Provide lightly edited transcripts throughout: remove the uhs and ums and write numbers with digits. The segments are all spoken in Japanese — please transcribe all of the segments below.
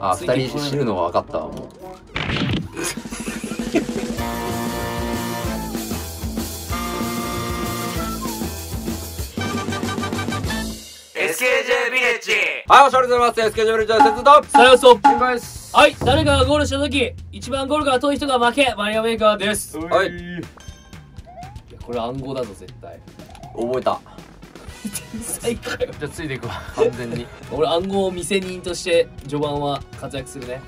あ、2人死ぬのは分かったわ、もう。SKJ ビレッジ、はい、おしゃれでございます。SKJ ビレッジは節度さようそです。はい、誰かがゴールしたとき、一番ゴールが遠い人が負け、マリオメーカーです。はい。これ暗号だぞ、絶対。覚えた。天才かよ。じゃあついていくわ、完全に。俺暗号を店人として序盤は活躍するね。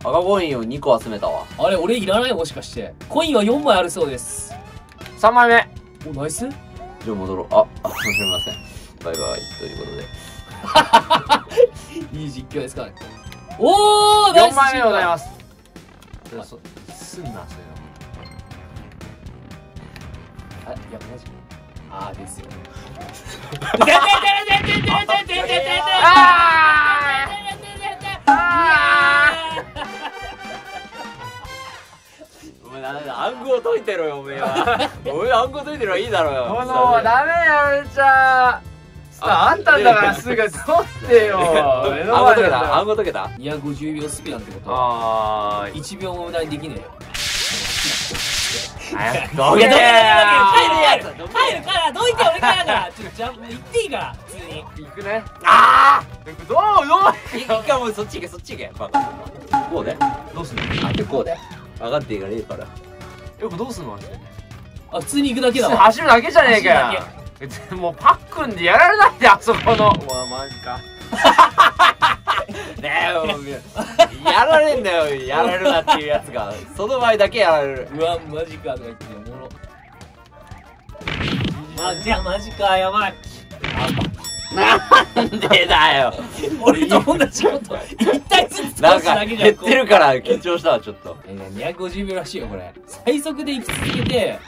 赤コインを2個集めたわ。あれ、俺いらない、もしかして。コインは4枚あるそうです。3枚目。お、ナイス。じゃあ戻ろう。あ、すみません。バイバイということで。いい実況ですかね。おお、ナイス。4枚目でございます。すんな、それ。あ、いや、マジか。あーですよね。お前ダメだ、暗号解いてろよ、お前は。お前暗号解いてろ、いいだろうよ。ダメよ、うちゃん。あんたんだからすぐ取ってよ。暗号解けた、暗号解けた。250秒スピンってことは1秒も無駄にできねえよ。どけー！帰るやつ！帰るから！どいて俺からだ！ちょっとジャンプ行っていいから普通に行くね。あー！どう一回もうそっち行け、そっち行け。こうでどうすんの？あ、こうで上がっていかねえから。よくどうすんの？あ、普通に行くだけだわ。走るだけじゃねえかよ。もうパックンでやられないで、あそこの。うわ、マジか。ねえ、もうやられんだよ、やられるなっていうやつがその前だけやられる。うわマジかとか言っておもろ。あ、じゃあマジか、やばい。なんでだよ。俺と同じこと一体ずつ倒すだけじゃん。なんか減ってるから緊張したわ、ちょっと。250秒らしいよこれ。最速で行き続けて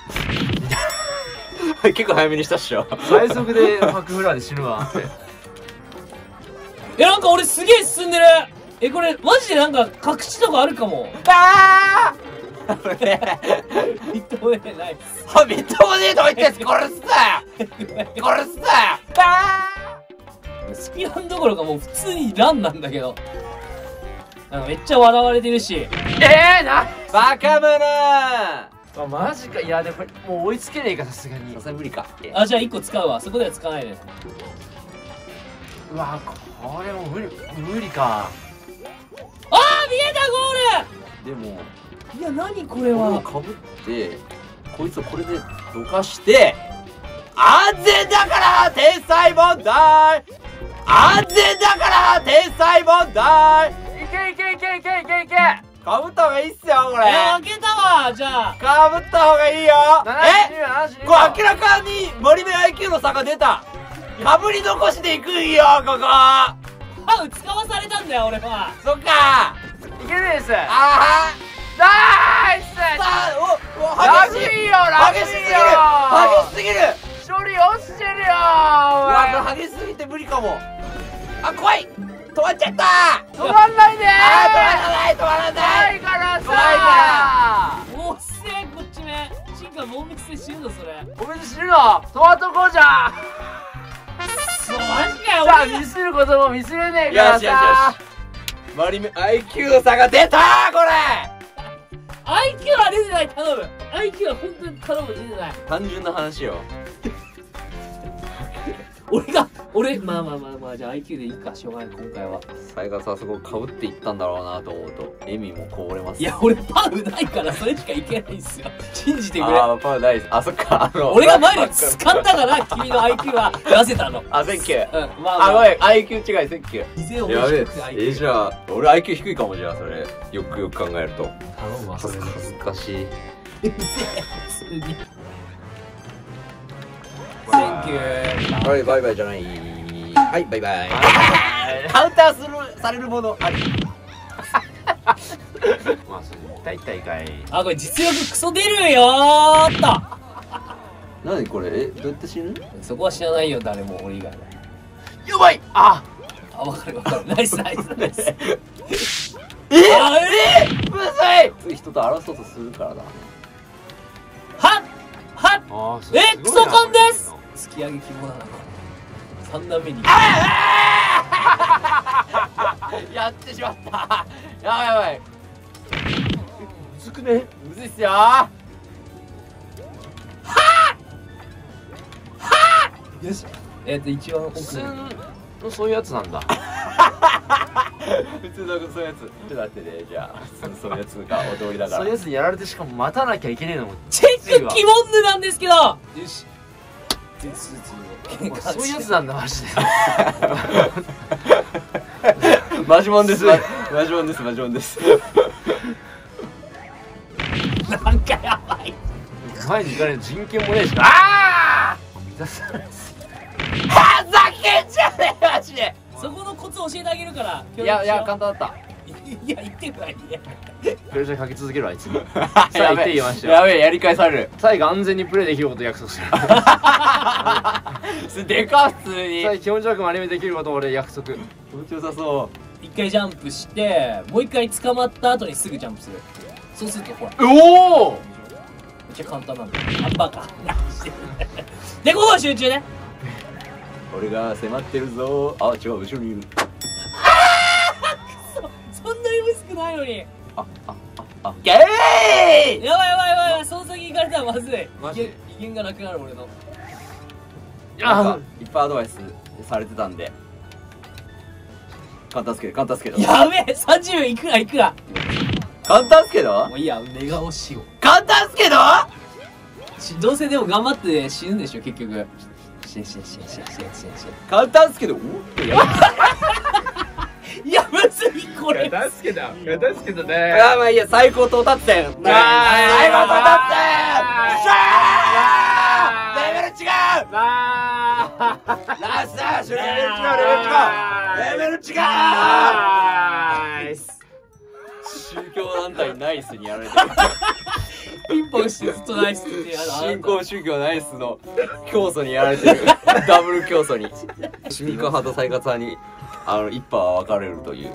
結構早めにしたっしょ。最速でパックフラーで死ぬわってなんか俺すげえ進んでる。これマジでなんか隠しとかあるかも。ああみっともねえないっす。みっともねえと言って殺すなよ、殺すなよ。スピランどころかもう普通にランなんだけど、なんかめっちゃ笑われてるし。なバカ者。あ、マジか。いやでももう追いつけねえか、さすがに。さすがに無理か。あ、じゃあ1個使うわ。そこでは使わないね。うわ、これも無理か。あー、見えた、ゴール。でもいや、何これは。かぶってこいつをこれでどかして安全だから天才問題、安全だから天才問題。いけいけいけいけいけいけ。かぶった方がいいっすよこれ。いや、開けたわ。じゃあかぶった方がいいよ。これ明らかに森目 IQ の差が出た。かぶり残しでいくんよ、ここ。あ、使わされたんだよ俺は。そっか、いけるです。あーナイス。激しいよ、激しすぎる、激しすぎる。処理落ちてるよ。うわ、激しすぎて無理かも。あ、怖い。止まっちゃった。止まんないでー。止まらない、止まらない、怖いからさ。怖いから。おっせー、こっちめ。チンカもうみつで死ぬの、それ。おみつ死ぬの止まっとこうじゃん。マジかよ。さあ、ミスることもミスれねえからさ。マリメ IQ の差が出たー、これ。IQ は出てない、頼む。IQ は本当に頼む、出てない。単純な話よ。俺まあじゃあ IQ でいいか、しょうがない今回は。最後はあそこかぶっていったんだろうなと思うと笑みもこぼれます。いや、俺パウないからそれしかいけないんすよ。信じてくれ。ああ、パウないです。あ、そっか、俺が前に掴んだから君の IQ は出せたの。あ、センキュー。まあごめん、IQ 違い、センキュー。以前面白くて IQ。じゃあ俺 IQ 低いかも。じゃあそれよくよく考えると頼むわ。恥ずかしい。うぜえ、普通に。はい、バイバイじゃない。はい、バイバイ。カウンターされるものあり。まあ、それ大体かい。あ、これ実力クソ出るよーっと。なにこれ、どうやって死ぬ？そこは知らないよ、誰も俺以外は。やばい。あ、わかるわかる。ナイスナイスナイス。むずい。人と争うとするからだ。はっ。クソカンです。突き上げ肝だな。3段目に。ああやってしまった。やばいやばい。むずくね？むずいっすよ。はぁはぁ。よし、一応奥のそういうやつなんだ。普通のそういうやつ。ちょっと待ってね。じゃあそういうやつがお通りだから。そういうやつにやられて、しかも待たなきゃいけねえのもチェック鬼門ぬなんですけど。よし、そういうやつなんだマジで。マジモンです。マジモンです。マジモンです。なんかやばい。前に行かれる人権もねえしな。ああ満たさないっす。はざけんじゃねえマジで。そこのコツ教えてあげるから。いや簡単だった。いや言ってくないで。プレッシャーかけ続けるあいつ。さあ言って言いましたよ。やべえ、やり返される。最後安全にプレーできること約束する。でか普通に。最後気持ちよく丸めできること俺約束。気持ちよさそう。一回ジャンプしてもう一回捕まった後にすぐジャンプする。そうするとほら、おおめっちゃ簡単なんだよ。あんバカでここは集中ね。俺が迫ってるぞ。あ違う、後ろにいる。ないのに。あゲーイ。やばいやばいやばいやばい。その先行かれたらまずい。マジで威厳がなくなる俺の。いっぱいアドバイスされてたんで簡単っすけど。簡単っすけど。やべえ30いくらいくら。簡単っすけど。もういいや、寝顔しよう。簡単っすけど。どうせでも頑張って死ぬんでしょ結局。死簡単っすけど。おってやばい。やむずいこれ。助けた助けたね。あまあいいや、最高到達点。最高到達点。レベル違う。ラスターシュレベル違う。宗教団体ナイスにやられてる。ピンポンしてずっとナイスってやる。新興宗教ナイスの教祖にやられてる。ダブル教祖に。市民派とサイカツ派に。一派は分かれるという。い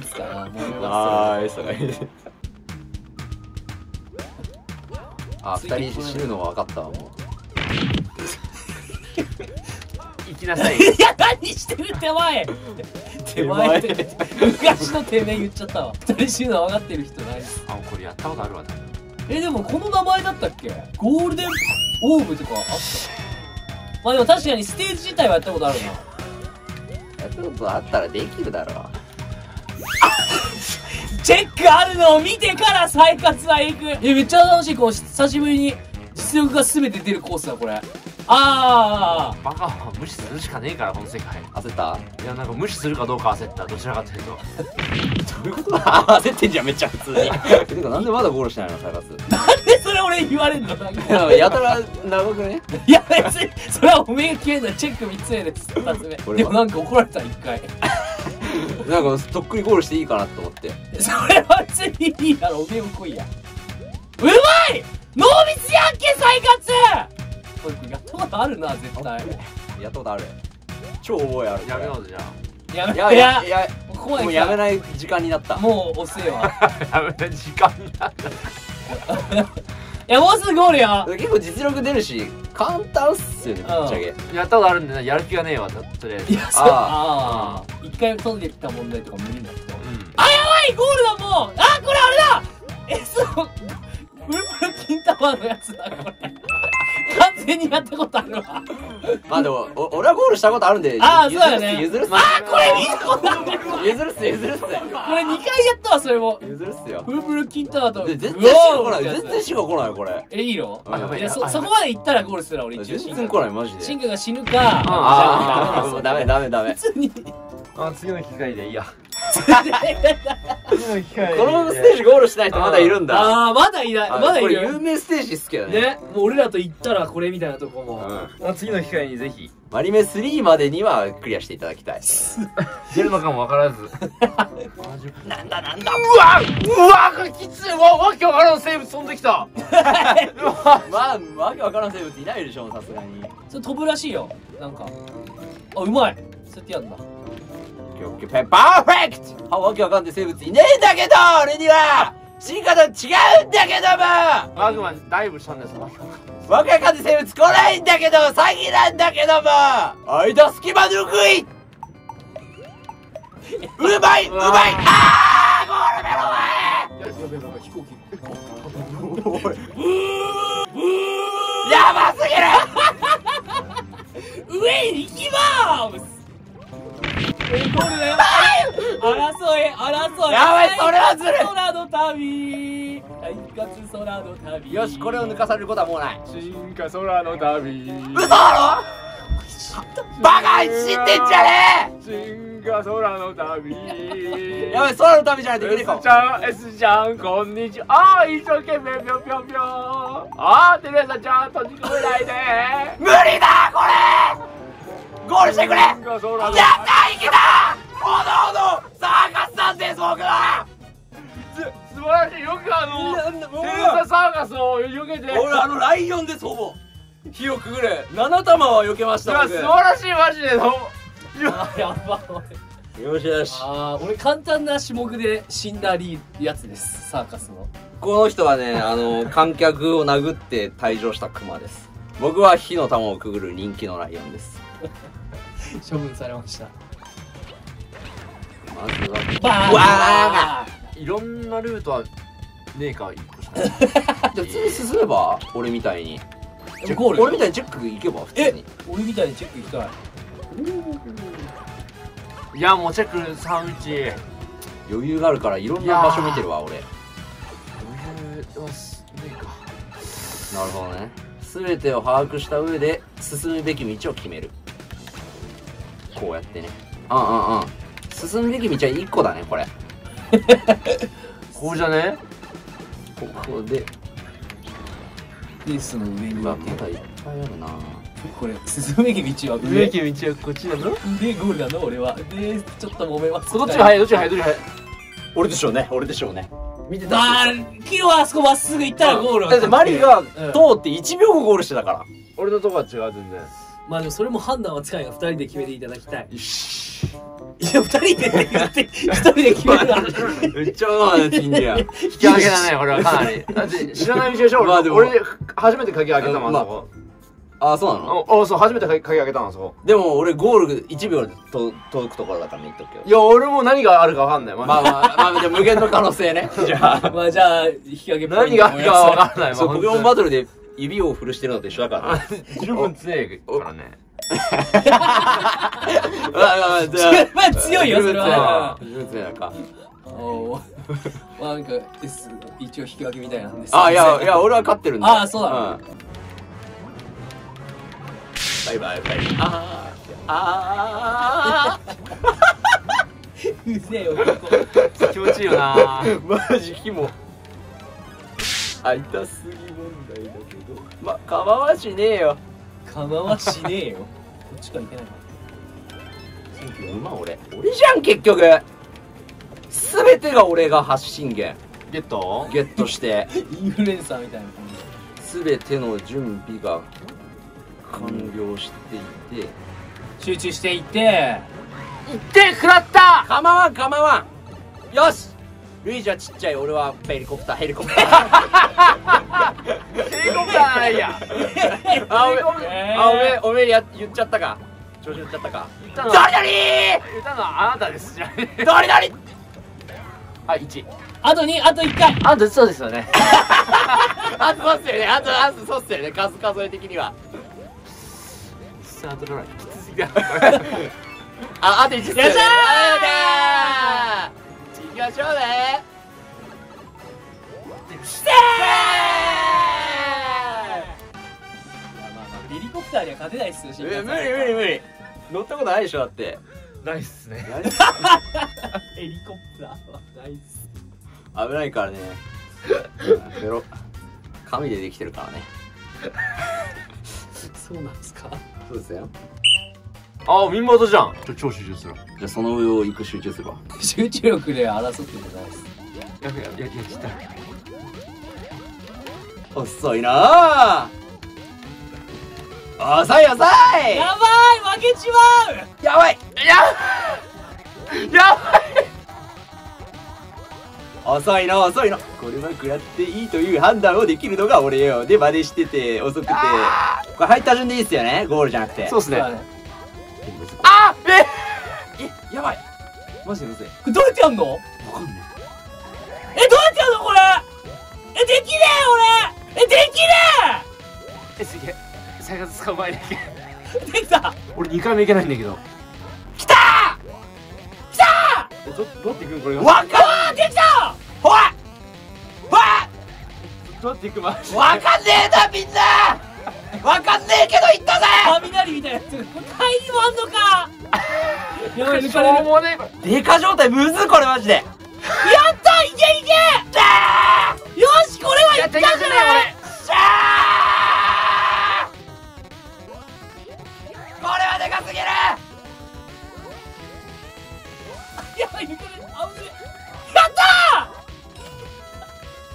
つかな、もう。ああ、いつかな。あ、二人死ぬのは分かったわ、もう。行きなさい。いや、何してる手前。手前って。昔のてめえ言っちゃったわ。二人死ぬのは分かってる人ないです。あ、これやったことあるわ。でも、この名前だったっけ。ゴールデンオーブとかあった。まあ、でも、確かにステージ自体はやったことあるな。やったことあったらできるだろう。チェックあるのを見てから再活は行く。めっちゃ楽しい。こう久しぶりに実力が全て出るコースだこれ。バカは無視するしかねえからこの世界。焦った。いやなんか無視するかどうか焦った。どちらかというと。どういうことだ。焦ってんじゃんめっちゃ普通に。てかなんでまだゴールしないの再活。なんでそれ俺言われんの。やたら長くね。いや別にそれはおめえが消えんだ。チェック3つ目です。2つ目。でもなんか怒られた1回。なんかとっくにゴールしていいかなと思って。それは別にいいだろ。おめえも来いや。うまい。ノーミスやんけ再活。やったことあるな絶対。やったことある。超覚えある。やめようじゃん。やめやもうやめない時間になった。もう遅いわ。やめない時間になった。いやもうすぐゴールよ。結構実力出るし簡単っすよねぶっちゃけ。やったことあるんでやる気がねえわとりあえず。ああ一回飛んできた問題とか無理なんだけど。あやばいゴールだもう。あこれあれだ。ブルブル金玉のやつだこれ。完全にやったことあるわ。まあでも俺はゴールしたことあるんで。ああそうだよね。譲るっす。ああこれ見たことあるわ。譲るっす譲るっす。これ2回やったわそれも。譲るっすよ。ブルブル金玉と。絶対死が来ない。絶対死が来ないこれ。いいの？いやそこまで行ったらゴールするわ俺一応。全然来ないマジで。シンクが死ぬか。ああダメ。普通に。あ次の機会でいいや。このステージゴールしない人まだいるんだ。ああまだいないまだいる。これ有名ステージっすけどね。もう俺らと行ったらこれみたいなとこも次の機会にぜひマリメ3までにはクリアしていただきたい。出るのかもわからず。なんだうわこれきついわ。わけわからん生物飛んできた。まあわけわからん生物いないでしょさすがに。それ飛ぶらしいよなんか。あうまい。そうやってやるんだ。パーフェクト。わけわかんない生物いねえんだけど俺には進化と違うんだけども。ワグマンダイブしたんです。わけわかんない生物来ないんだけど詐欺なんだけども。間隙間ぬぐい。うまい、うまい。あー、ゴール目の前。飛行機。やばすぎる。上に行きまーす。ゴールだよ。争い。やばい、それはずるい。空の旅。大活空の旅。よし、これを抜かされることはもうない。進化空の旅。嘘だろ。バカ、知ってんじゃねえ。進化空の旅。やばい、空の旅じゃないといけないか。S ちゃん、こんにちは。あー、一生懸命ぴょんぴょんぴょん。あー、テレサちゃん、閉じ込めないで。無理だ、これ。ゴールしてくれ。やった、いけた。おどおど、サーカスなんです、僕は。素晴らしい、よくテレササーカスを避けて。俺、ライオンです、ほぼ。火をくぐれ、7玉は避けました。素晴らしい、マジで。やばい。よしよし。ああ、俺簡単な種目で死んだやつです。サーカスの。この人はね、観客を殴って退場したクマです。僕は火の玉をくぐる人気のライオンです。処分されました。まずは。バーン。いろんなルートはねえか、1個しかない。じゃあ次進めば、俺みたいに。俺みたいにチェック行けば普通に。俺みたいにチェック行きたい。いや、もうチェック3、1余裕があるからいろんな場所見てるわ。俺余裕はねえか。なるほどね。全てを把握した上で進むべき道を決める。こうやってね。進むべき道は1個だね、これ。こうじゃね。ここでピースの上には手がいっぱいあるな。これ進むべき道は上。進むべき道はこっちなの。でゴールなの。俺はでちょっと揉めます。どっちが早い、どっちが早い、どっちが早い。俺でしょうね、俺でしょうね。見てた。キロはあそこまっすぐ行ったらゴール。だってマリが通って1秒後ゴールしてたから。俺のとこは違う、全然。まあでもそれも判断はつかないが、2人で決めていただきたい。いや、2人でやって、1人で決めるな。めっちゃうまいな、チンジャ。引き上げだね、これはかなり。だって知らない道でしょ、俺、初めて鍵開けたもん、あそこ。ああ、そうなの。ああ、そう、初めて鍵開けたもん、あそこ。でも俺、ゴール1秒で届くところだから言っとくけど。いや、俺も何があるかわかんない。まあまあ、じゃあ無限の可能性ね。じゃあ、まあじゃあ、引き上げ。何があるかわかんない。そう、ポケモンバトルで指を振るしてるのと一緒だから。十分強いからね。強いよ、それは。なんか S 一応引き分けみたいなんです。あ、いやいや、俺は勝ってるんだ。あ、そうだ。バイバイバイ。ああ、うぜえよ、気持ちいいよな、マジ。キモあ、痛すぎ問題だけど、ま、構わしねえよ、構わしねえよ。こっちからいけないの。馬、俺じゃん、結局。すべてが俺が発信源。ゲットして。インフルエンサーみたいな感じ。すべての準備が完了していて。集中していて。食らった。構わん。よし。ルイージはちっちゃい、俺はヘリコプターないや。あ、おめえや、言っちゃったか。調子言っちゃったか。言ったのはあなたです。じゃあ。あ、1。あと2、あと1回。あとそうですよね。あとそうっすよね。あとそうっすよね。数え的には。スタートドライきつすぎだ。あ、あと1。よっしゃー。行きましょうね。ヘリコプターには勝てないっすよ。無理。乗ったことないでしょ、だって。ないっすね。ヘリコプターはないっす。危ないからね。ベロ。紙でできてるからね。そうなんですか。そうですよ。ああ、みんなとじゃん。超集中する。じゃあその上を行く、集中すれば。集中力で争ってるじゃないです。やきた。遅いなあ。遅い。やばい、負けちまう。やばい。遅いの。これは食らっていいという判断をできるのが俺よ。で、真似してて遅くて。これ入った順でいいっすよね。ゴールじゃなくて。そうっすね。あ、やばい。マジでむずい。これどうやってやんの？わかんない。どうやってやんのこれ？できねえ俺。できねえ。すげえ。サイカツ捕まえなきゃ。できた。俺2回目いけないんだけど。きたー。きたー。どうやっていくのこれが？わかん。できた。ほい。ほい。どうやっていくま？わかんねえなみんな。わかんねえけど言ったぜ。雷みたいなやつ。大義もあんのか。やばい抜かれる。もうね。デカ状態むずこれマジで。やったいけいけ。よしこれはいったんじゃない。しゃあ。これはでかすぎる。やばい抜かれる。あぶね。やった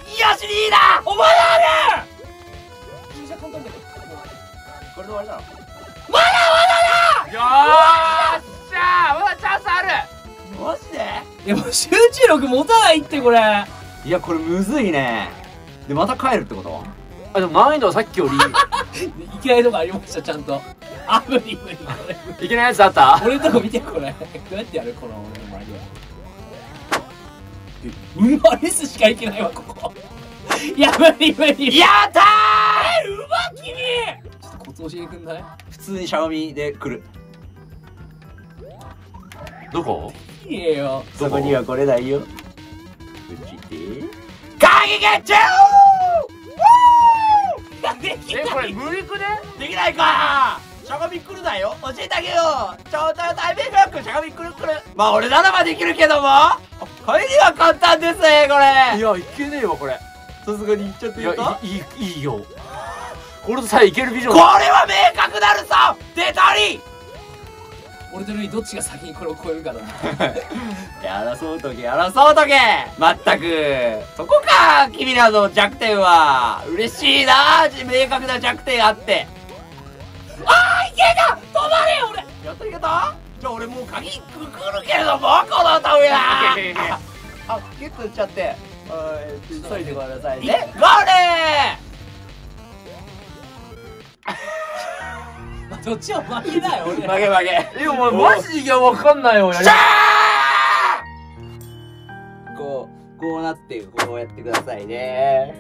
ー。よしリーダー。お前だね。駐車簡単だけど。これで終わりだろ。まだまだだ。よーっしゃー、まだチャンスある。マジで？いやもう集中力持たないってこれ。いやこれむずいね。でまた帰るってこと？あでも難易度はさっきより。いけないとこありましたちゃんと。あ無理無理これ。いけないやつあった？俺のとこ見てこれ。どうやってやるこの俺の周りは。うまレスしかいけないわここ。いや無理無理。やったー。うま君。教えてくんない？普通にシャオミで来る。どこ？いいよ。そこには来れないよ。うちで。鍵ゲッチュー！できない。これ無理くね？できないか。シャオミ来るなよ。教えてあげよう。ちょうど大迷惑。シャオミ来る来る。まあ俺ならばできるけども。これには簡単ですねこれ。いやいけねえわこれ。さすがに行っちゃっていいか？いいよ。俺とさえいけるビジョン。これは明確なるぞ。出たり。俺とルイどっちが先にこれを超えるかだな。争うとき争うとき。まったくそこか君らの弱点は。嬉しいな明確な弱点あって。ああいけた。止まれ俺。やっといけた。じゃあ俺もう鍵くくるけれどもこのためだ。あキュッといっちゃって。急いでごめんなさいね。ゴール。どっちは負けだよ俺。負け。え、お前マジでわかんないよ。こうなってこうやってくださいね。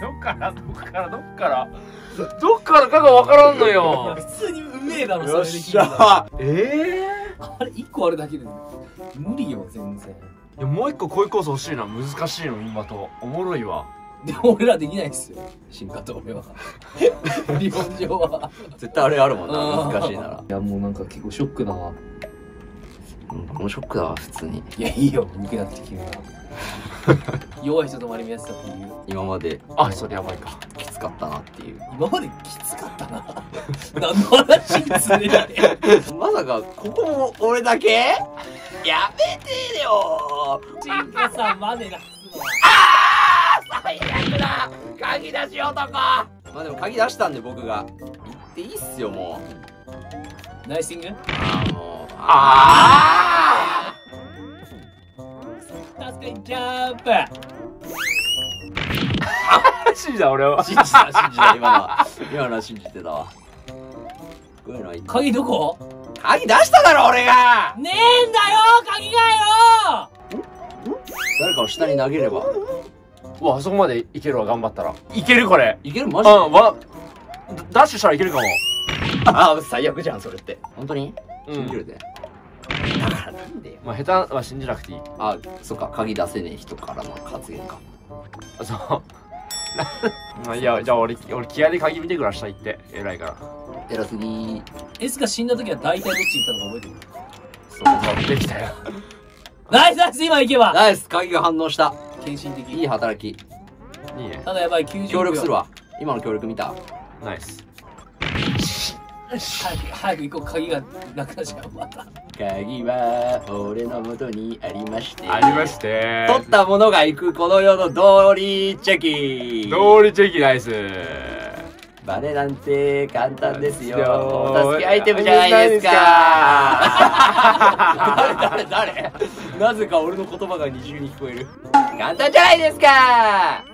どっからかがわからんのよ。普通にうめえだろそれで聞いたら。あれ1個あるだけで無理よ全然。いやもう1個こういうコース欲しいな。難しいの今とおもろいわ。でも俺らできないっすよ。進化と俺は理論上は絶対あれあるもんな。難しいなら。いやもうなんか結構ショックだわ。もうショックだわ普通に。いやいいよ抜けなくて君は弱い人と周り目指したっていう。今まであそれやばいかきつかったなっていう。今まできつかったな何の話につねまさかここも俺だけやめてよ。進化さんまでなくすの。ああ最悪だ鍵出し男。まあでも鍵出したんで僕が行っていいっすよ。もうナイシング。あ助けジャンプ信じた俺は。信じた今のは信じてたわ。こういうのはいい。鍵どこ？鍵出しただろ俺が。ねえんだよ鍵がよ。誰かを下に投げればわあそこまでいけるわ。頑張ったらいける。これいけるマジで。ダッシュしたらいけるかも。ああ最悪じゃんそれって。本当に信じるで。だからなんでよ。まあ下手は信じなくていい。あそっか鍵出せねえ人からの発言か。そういやじゃあ俺気合で鍵見てくらしたいって偉いから。偉すぎ。エスが死んだ時は大体どっち行ったのか覚えてる？そうできたよ。ナイスナイス今行けば。ナイス鍵が反応した。献身的。いい働き。いいね。ただやばい90秒。協力するわ。今の協力見た？ナイス。早く行こう。鍵がなくなっちゃうまた。鍵は俺の元にありまして。ありまして。取ったものが行くこの世の道理チェキ。道理チェキナイス。バネなんて簡単ですよ。お助けアイテムじゃないですか。誰なぜか俺の言葉が二重に聞こえる。簡単じゃないですか。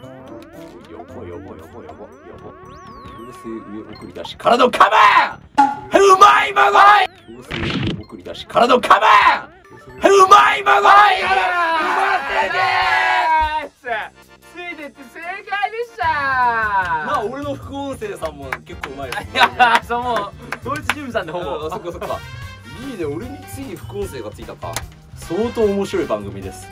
よぼ。強制上送り出しからのカバン。うまいまごい。強制上送り出しからのカバン。うまいものについてって正解でした。まあ俺の副音声さんも結構うまいよ。いやそうもう同一チームさんでほぼ。そっかそっか、いいね。俺についに副音声がついたか。相当面白い番組です。